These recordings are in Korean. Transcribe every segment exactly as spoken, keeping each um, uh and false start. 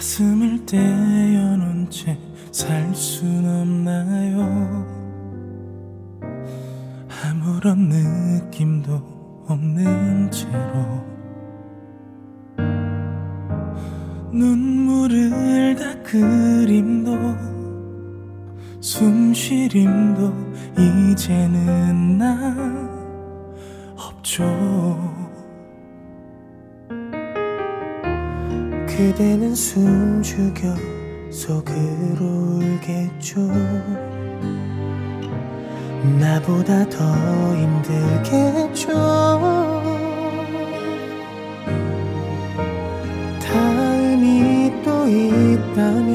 가슴을 떼어놓은 채 살 순 없나요? 아무런 느낌도 없는 채로 눈물을 닦으림도 숨쉬림도 이제는 나 없죠. 그대는 숨죽여 속으로 울겠죠. 나보다 더 힘들겠죠. 다음이 또 있다면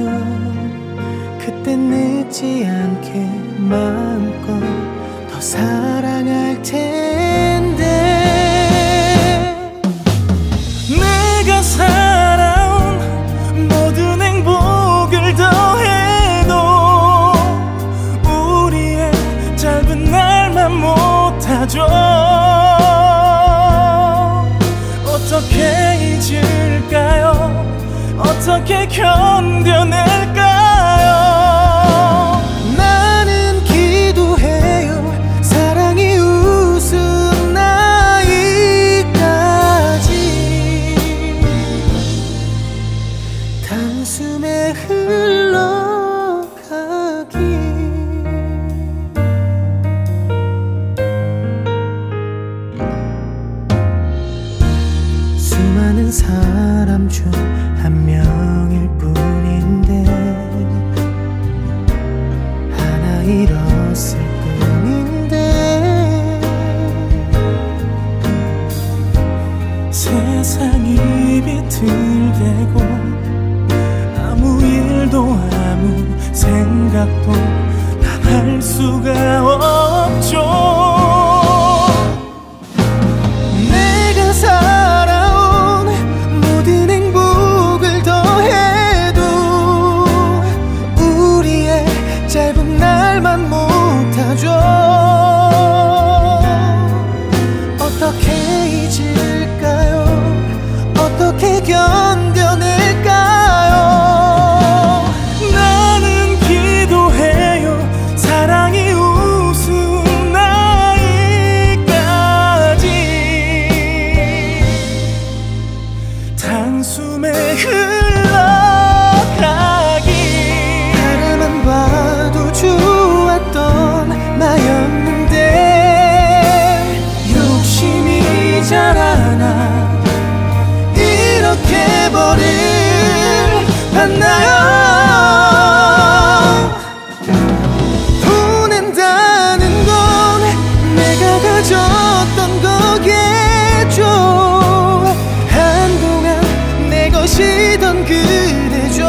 그땐 늦지 않게 마음껏 더 사랑할 텐데, 내가 사 어떻게 잊을까요? 어떻게 견뎌낼까요? 나는 기도해요. 사랑이 웃은 나이까지. 단숨에 흘러가기. 수많은 사람 중 한 명일 뿐인데 하나 잃었을 뿐인데 세상이 비틀대고 아무 일도 아무 생각도 난 할 수가 없죠. 어떻게 잊을까요? 어떻게 견뎌낼까요? 나는 기도해요. 사랑이 웃은 나이까지. 단숨에 흘러가기. 바라만 봐도 좋았던 나였는데 자라나 이렇게 버릴 봤나요? 보낸다는 건 내가 가졌던 거겠죠. 한동안 내 것이던 그대죠.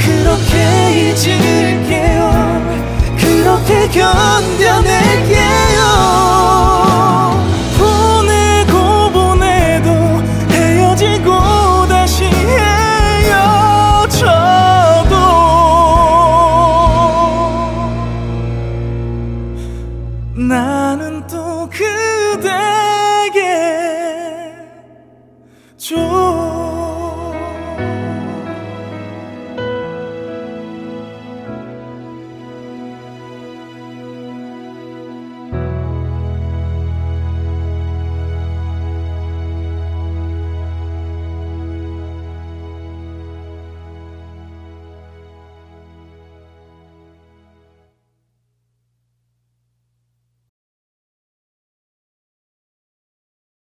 그렇게 잊을게요. 그렇게 견뎌낼게요. 나는 또 그대에게 줘.